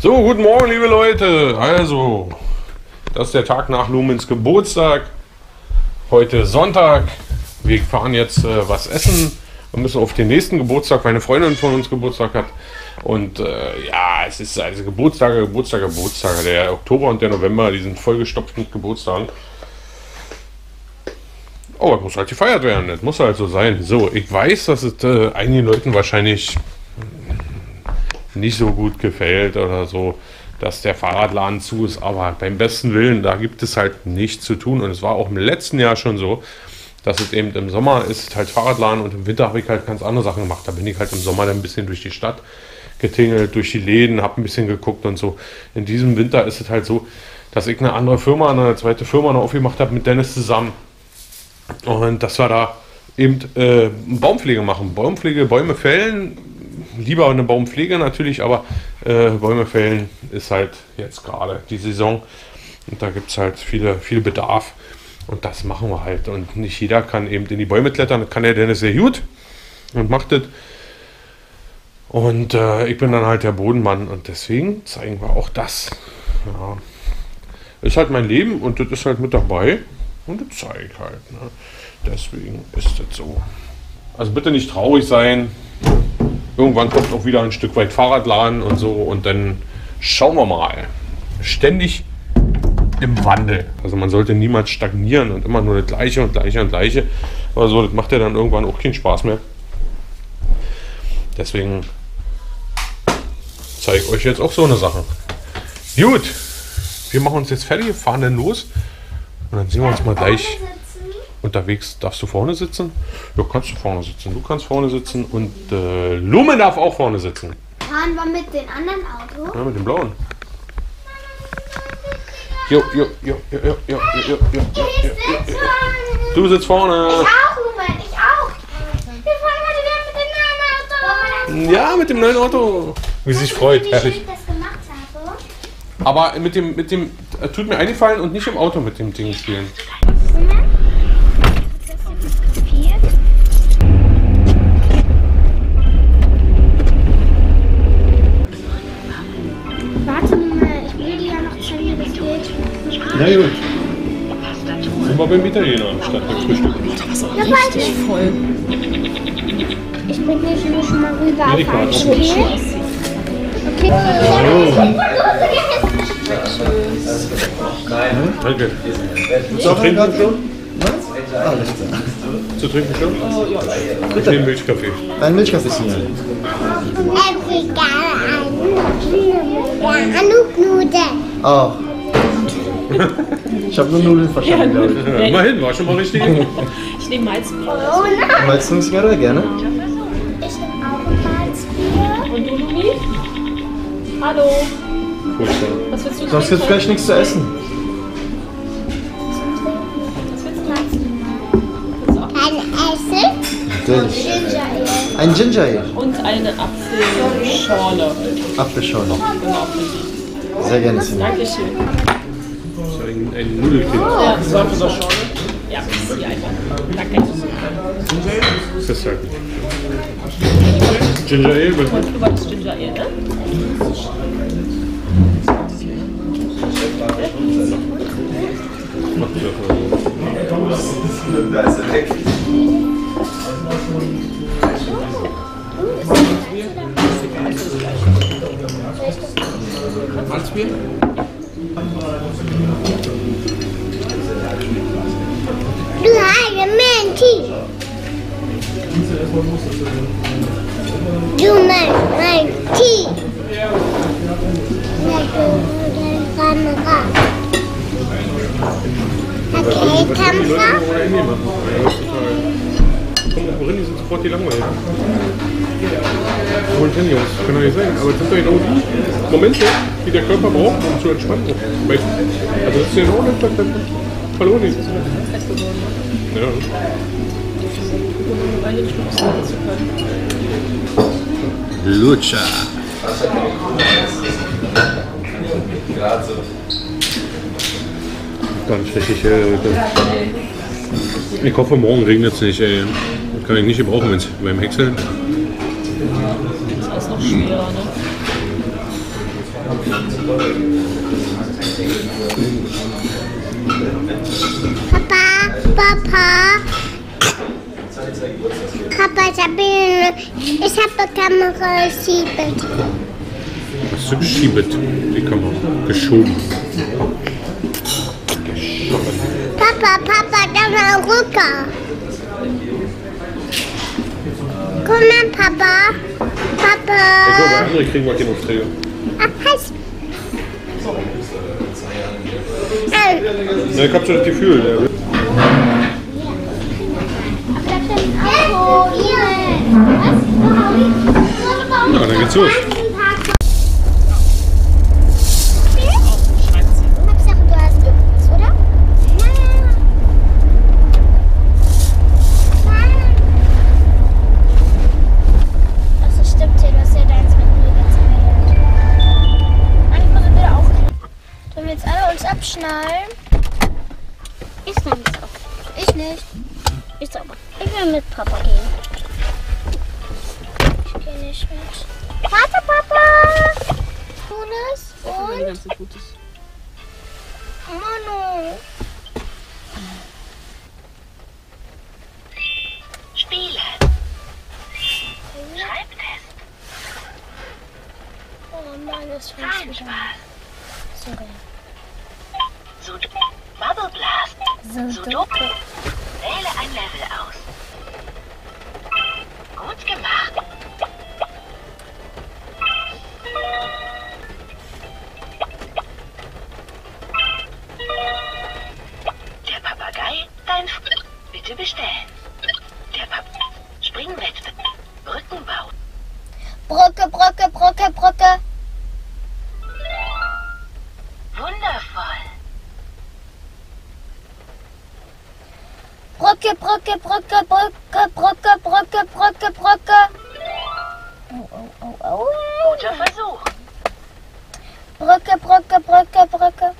So, guten Morgen, liebe Leute. Also, das ist der Tag nach Lumens Geburtstag. Heute Sonntag. Wir fahren jetzt was essen und müssen auf den nächsten Geburtstag. Meine Freundin von uns Geburtstag hat. Und ja, es ist also Geburtstage. Der Oktober und der November, die sind vollgestopft mit Geburtstagen. Oh, das muss halt gefeiert werden. Das muss halt so sein. So, ich weiß, dass es einigen Leuten wahrscheinlich nicht so gut gefällt oder so, dass der Fahrradladen zu ist, aber beim besten Willen, da gibt es halt nichts zu tun. Und es war auch im letzten Jahr schon so, dass es eben im Sommer ist halt Fahrradladen und im Winter habe ich halt ganz andere Sachen gemacht. Da bin ich halt im Sommer dann ein bisschen durch die Stadt getingelt, durch die Läden, habe ein bisschen geguckt und so. In diesem Winter ist es halt so, dass ich eine andere Firma, eine zweite Firma noch aufgemacht habe mit Dennis zusammen. Und das war da eben Baumpflege machen. Baumpflege, Bäume fällen, lieber eine Baumpflege natürlich, aber Bäume fällen ist halt jetzt gerade die Saison. Und da gibt es halt viel Bedarf. Und das machen wir halt. Und nicht jeder kann eben in die Bäume klettern. Das kann der Dennis sehr gut und macht das. Und ich bin dann halt der Bodenmann. Und deswegen zeigen wir auch das. Ja. Ist halt mein Leben und das ist halt mit dabei. Und das zeige ich halt. Ne? Deswegen ist das so. Also bitte nicht traurig sein. Irgendwann kommt auch wieder ein Stück weit Fahrradladen und so. Und dann schauen wir mal. Ständig im Wandel. Also man sollte niemals stagnieren und immer nur das Gleiche und Gleiche und Gleiche. Aber so, das macht ja dann irgendwann auch keinen Spaß mehr. Deswegen zeige ich euch jetzt auch so eine Sache. Gut, wir machen uns jetzt fertig, fahren dann los. Und dann sehen wir uns mal gleich unterwegs. Darfst du vorne sitzen? Ja, kannst du vorne sitzen. Du kannst vorne sitzen und Lumen darf auch vorne sitzen. Fahren wir mit den anderen Autos? Ja, mit dem blauen. Jo. Du sitzt vorne. Ich auch, Lumen. Ich auch. Wir fahren heute wieder mit dem neuen Auto. Ja, mit dem neuen Auto. Wie sich freut. Wie schön ich das gemacht habe. Aber mit dem tut mir eingefallen und nicht im Auto mit dem Ding spielen. Na gut. Sind wir beim Italiener statt dem Frühstück. Das war richtig voll. Ich bin hier schon mal rüber auf ein Spiel. Okay. Danke. Zu trinken schon? Was? Zu trinken schon? Ich nehme Milchkaffee. Ein Milchkaffee ist hier. Oh. Ich habe nur Nudeln verstanden, ja, glaube ich. Immerhin, war schon mal richtig. Ich nehme Malzbier. Oh nein! Malzbier, gerne. Ich nehme auch Malzbier. Und du, Lumi? Hallo. Gut, was willst du? Sonst gibt es gleich nichts zu essen. Was willst du? Ein Essen? Ein Ginger Ale. Und eine Apfelschorle. Apfelschorle. Genau. Sehr gerne. Dankeschön. Ein Nudelkind. Ja, das war für so Schorle. Ja, das ist die einfach. Danke. Das ist halt Ginger Ale, bitte. Du wolltest Ginger Ale, ne? Da ist er weg. Malzbier? Du heilige Menti! Du mein Tee! Okay, Kamera. Worin die sind sofort die Langweile. Holen hin, Jungs, das kann doch nicht sein. Aber das sind doch genau die Momente, die der Körper braucht, um zu entspannen. Also das ist ja genau das verloren. Ja. Lutscher. Ganz richtig, ich hoffe, morgen regnet es nicht, ey. Das kann ich nicht gebrauchen, wenn es beim Häckseln. Das ist noch schwerer, ne? Papa. Papa, ich habe Kamera geschiebelt. Hast du geschiebelt? Die Kamera geschoben. Papa, Papa, da mal rüber. Komm mal, Papa. Papa. Ich glaube, andere kriegen wir keine Aufträge. Na, ich hab schon das Gefühl, der ja, dann geht's los. Abschnallen. Ich nehme es auf. Ich nicht. Ich sauber. Ich will mit Papa gehen. Ich gehe nicht mit. Warte, Papa! Tunis und... Manu. Spiele. Schreibtest. Oh Mann, das war Spaß. Sorry. Bubble Blast. Sudoku. Wähle ein Level aus. Gut gemacht. Der Papagei, dein Freund. Bitte bestellen. Der Papagei. Springwettbewerb. Brückenbau. Brücke, Brücke, Brücke, Brücke. Wundervoll. Brücke, Brücke, Brücke, Brücke, Brücke, Brücke, Brücke, Brücke. Oh, oh, oh, oh. Guter Versuch. Brücke, Brücke, Brücke, Brücke.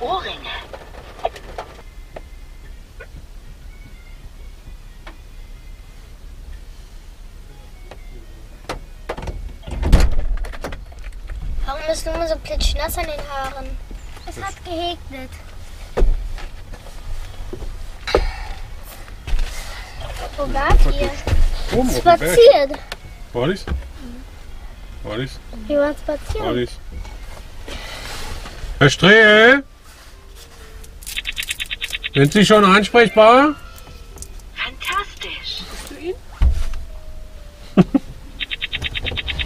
Ohrringe. Du bist nur so plitschnass an den Haaren. Es hat gehegnet. Wo wart ihr? Oben spaziert. War ich? War ich? Wir waren spazieren. War ich? Herr Strehl? Sind Sie schon ansprechbar? Fantastisch. Hast du ihn?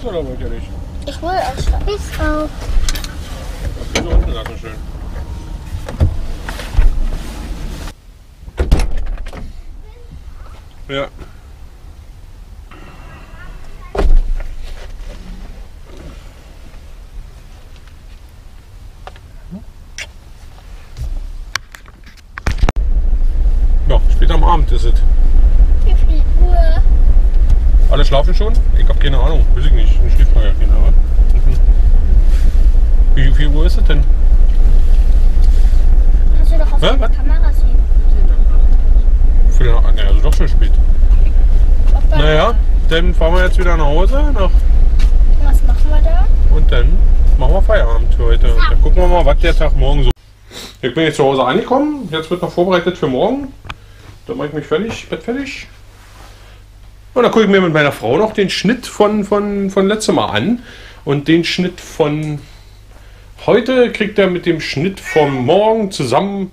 So, da wollt ihr nicht. Ich will auch schlafen. Ich auch. Das ist unten, sag mal schön. Ja. Ja, spät am Abend ist es. Wie viel Uhr? Alle schlafen schon? Ich hab keine Ahnung, weiß ich nicht. Ich schläft noch ja keiner, aber. Wie viel Uhr ist es denn? Hast du doch auf der Kamera sehen. Naja, also doch schon spät. Naja, dann fahren wir jetzt wieder nach Hause. Was machen wir da? Und dann machen wir Feierabend für heute. Und dann gucken wir mal, was der Tag morgen so. Ich bin jetzt zu Hause angekommen. Jetzt wird noch vorbereitet für morgen. Dann mache ich mich fertig, Bett fertig. Und dann gucke ich mir mit meiner Frau noch den Schnitt von letztem Mal an. Und den Schnitt von heute kriegt er mit dem Schnitt vom Morgen zusammen.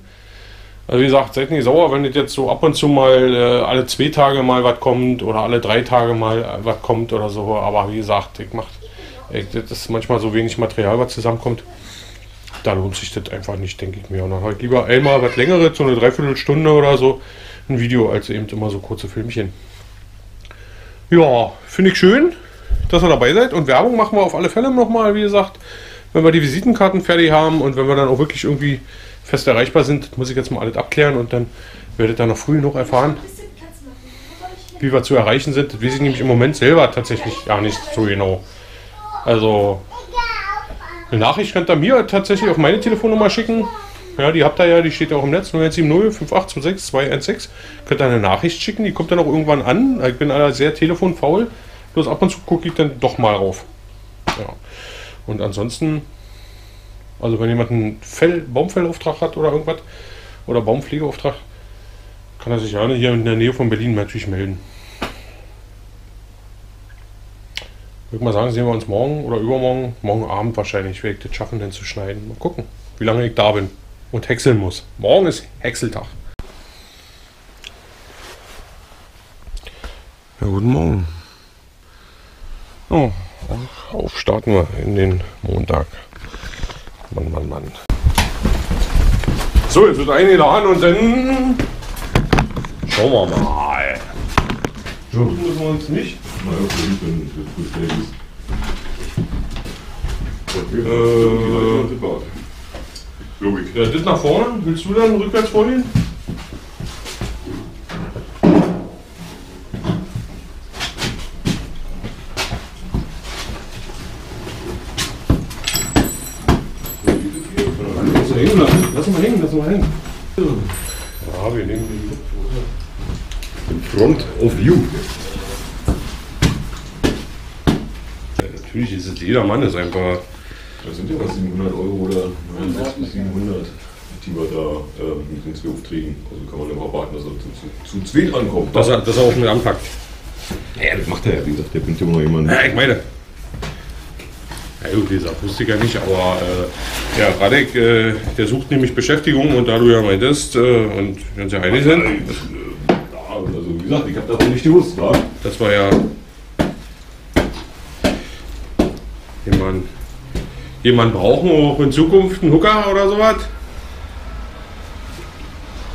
Also wie gesagt, seid nicht sauer, wenn das jetzt so ab und zu mal alle 2 Tage mal was kommt oder alle 3 Tage mal was kommt oder so. Aber wie gesagt, ich mache, das ist manchmal so wenig Material, was zusammenkommt. Da lohnt sich das einfach nicht, denke ich mir. Und dann halt lieber einmal was längeres, so eine Dreiviertelstunde oder so, ein Video, als eben immer so kurze Filmchen. Ja, finde ich schön, dass ihr dabei seid und Werbung machen wir auf alle Fälle nochmal, wie gesagt, wenn wir die Visitenkarten fertig haben und wenn wir dann auch wirklich irgendwie fest erreichbar sind, das muss ich jetzt mal alles abklären und dann werdet ihr noch früh noch erfahren, wie wir zu erreichen sind. Das weiß ich nämlich im Moment selber tatsächlich gar nicht so genau. Also eine Nachricht könnt ihr mir tatsächlich auf meine Telefonnummer schicken, Ja, die habt ihr ja, die steht ja auch im Netz. 0170 5826 216. Könnt ihr eine Nachricht schicken, die kommt dann auch irgendwann an. Ich bin alle sehr telefonfaul. Bloß ab und zu gucke ich dann doch mal rauf. Ja. Und ansonsten, also wenn jemand einen Baumfellauftrag hat oder irgendwas, oder Baumpflegeauftrag, kann er sich gerne hier in der Nähe von Berlin natürlich melden. Ich würde mal sagen, sehen wir uns morgen oder übermorgen, morgen Abend wahrscheinlich, werde ich das schaffen, denn zu schneiden. Mal gucken, wie lange ich da bin und häckseln muss. Morgen ist Häckseltag. Ja, guten Morgen. Oh, auf starten wir in den Montag. Mann, Mann, Mann. So, jetzt wird eine da an und dann schauen wir mal. Schauen müssen wir uns nicht. Logik. Ja, das nach vorne. Willst du dann rückwärts vorgehen? Lass mal hängen, Ja, wir nehmen den Front of View. Natürlich ist es jeder Mann, ist einfach. Das sind ja was 700 € oder 69, 700, die wir da mit den zwei Aufträgen. Also kann man immer warten, dass er zu zweit ankommt. Dass er auch mit anpackt. Ja, das macht er ja, wie gesagt, der bringt immer noch jemanden. Ja, ich meine. Ja gut, dieser wusste ich ja nicht, aber ja, Radek, der sucht nämlich Beschäftigung und da du ja meintest und wenn sie einig sind. Ja, also wie gesagt, ich habe das nicht gewusst, wa? Das war ja. Jemand brauchen wir auch in Zukunft, einen Hooker oder sowas?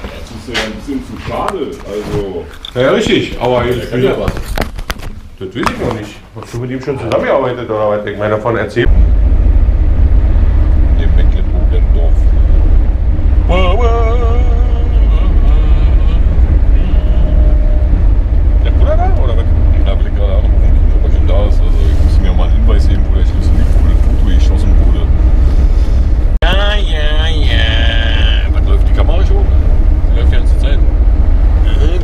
Das ist ja ein bisschen zu schade, also. Ja, richtig, aber ja, ich will ja was. Das will ich noch nicht. Hast du mit ihm schon zusammengearbeitet oder was? Ich meine, davon erzählt. Dem Mecklenburg-Dorf. Der Bruder da oder was? Da bin ich gerade auch nicht, ob er schon da ist. Also ich muss mir mal einen Hinweis geben, wo der Schlüssel liegt, wo das Foto geschossen wurde. Ja, ja, ja. Was läuft die Kamera schon? Die läuft ja ganze Zeit.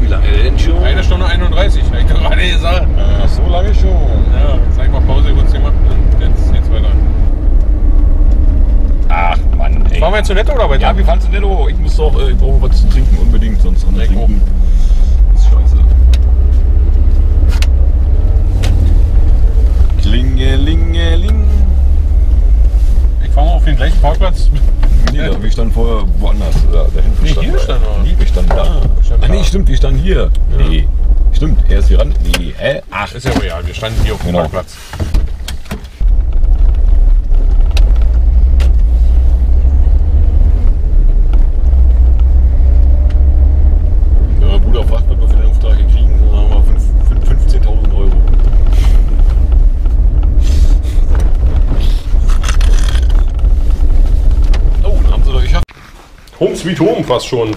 Wie lange denn schon? 1 Stunde 31, habe ich gerade gesagt. So lange schon. Ja, jetzt sag ich mal Pause, kurz jemand. Jetzt weiter. Ach Mann, ey. Waren wir jetzt zu netto oder weiter? Ja, wir fahren zu netto. Ich muss doch, ich brauche was zu trinken unbedingt, sonst nicht trinken. Das ist scheiße. Klingelingeling. Ich fahre mal auf den gleichen Parkplatz. Nee, da, wir standen vorher woanders. Da hinten nee, stand hier standen wir. Nee, wir standen da. Ah, nee, stimmt, wir standen hier. Ja. Nee, stimmt, er ist hier ran. Nee, ach. Ist ja real, wir standen hier auf dem genau. Parkplatz. Wenn wir Bruder fragt, was wir für den Auftrag kriegen, dann haben wir 15.000 €. Oh, dann haben sie doch, ich hab... Home sweet home fast schon.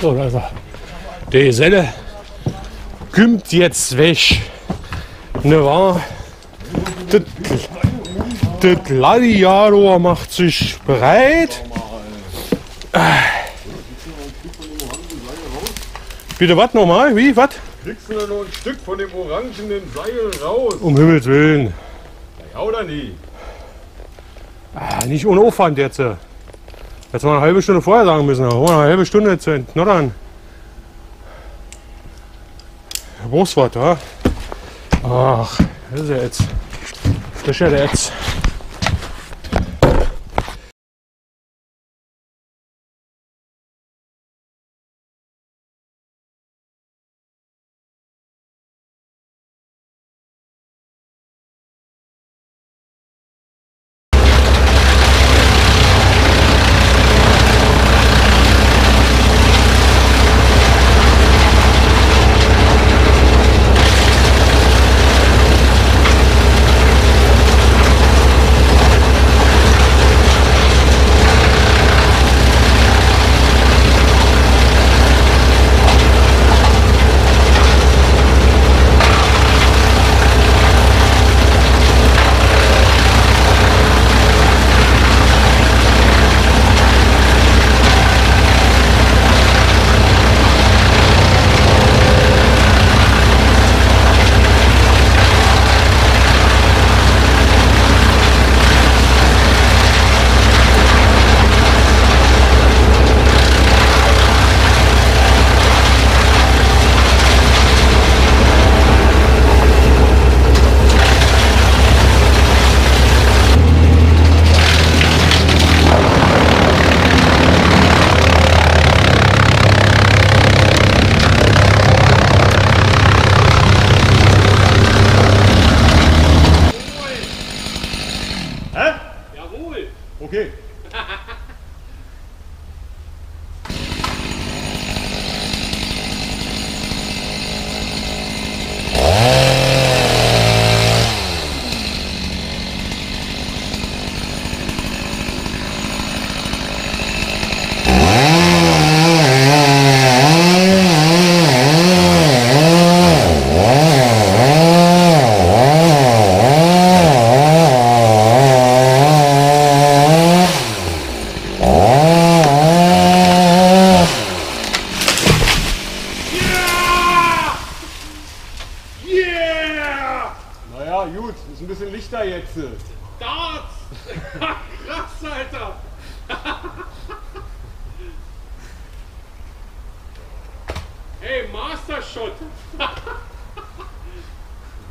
So, da ist er. Der Geselle kommt jetzt weg. Ne wahr? Der Gladiator macht sich bereit. Bitte, was nochmal? Wie? Was? Kriegst du da noch ein Stück von dem orangenen Seil raus? Um Himmels Willen. Ja, oder nie? Ah, nicht ohne Aufwand jetzt. Jetzt mal eine halbe Stunde vorher sagen müssen. Aber eine halbe Stunde zu entknottern. Du brauchst was, oder? Ach, das ist ja jetzt. Frischer jetzt.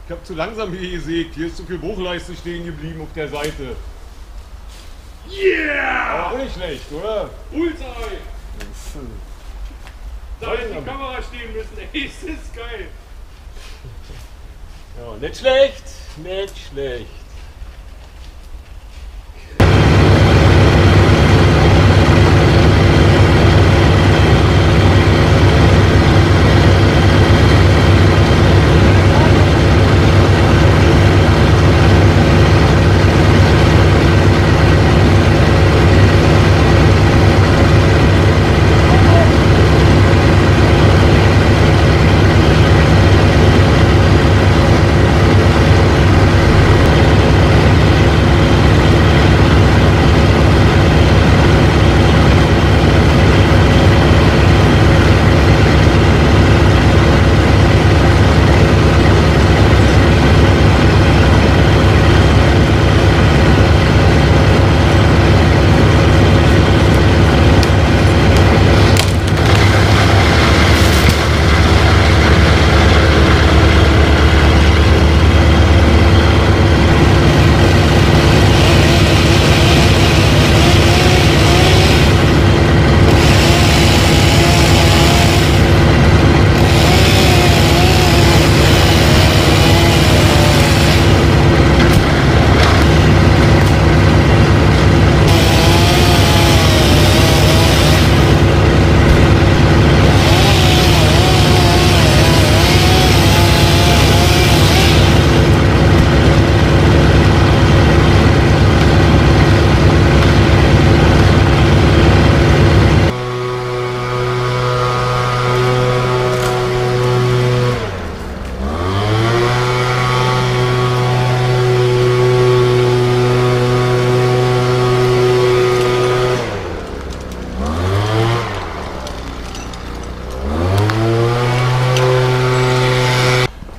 Ich habe zu langsam hier gesägt, hier ist zu viel Bruchleiste stehen geblieben auf der Seite. Yeah! Aber auch nicht schlecht, oder? Bullseye! Da hätte die Kamera stehen müssen, ey, ist das geil! Ja, nicht schlecht, nicht schlecht.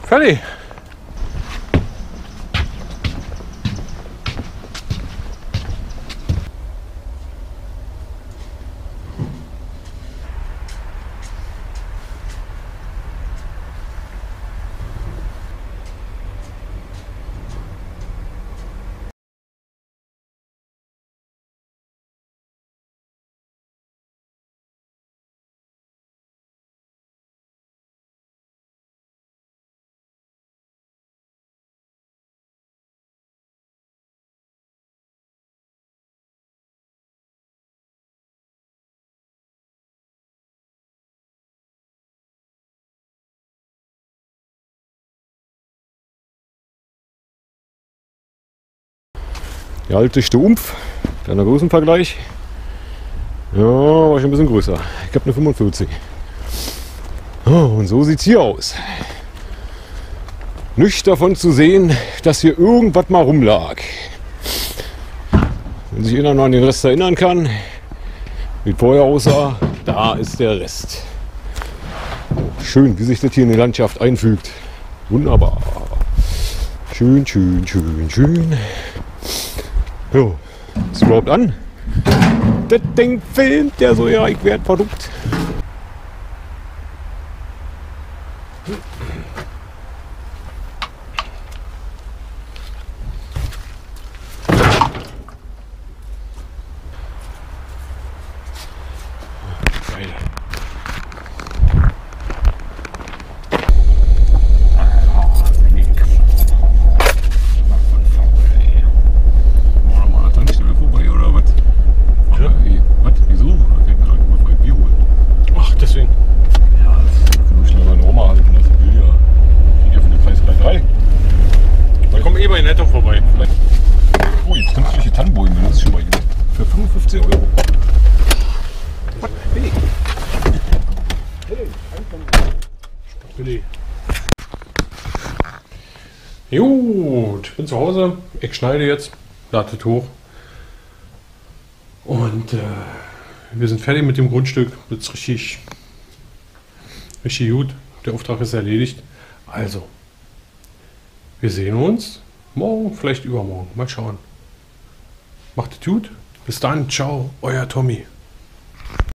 Fertig. Der alte Stumpf, kleiner Größenvergleich, ja, war schon ein bisschen größer. Ich habe eine 45. Oh, und so sieht es hier aus. Nichts davon zu sehen, dass hier irgendwas mal rumlag. Wenn sich jeder noch an den Rest erinnern kann, wie vorher aussah, da ist der Rest. Oh, schön, wie sich das hier in die Landschaft einfügt. Wunderbar. Schön, schön, schön, schön. Jo, ist überhaupt an? Das Ding filmt der so, ja, ich werde verduckt. Gut, ich bin zu Hause, ich schneide jetzt, lade es hoch und wir sind fertig mit dem Grundstück. Das ist richtig, richtig gut, der Auftrag ist erledigt. Also, wir sehen uns morgen, vielleicht übermorgen, mal schauen. Macht es gut, bis dann, ciao, euer Tommy.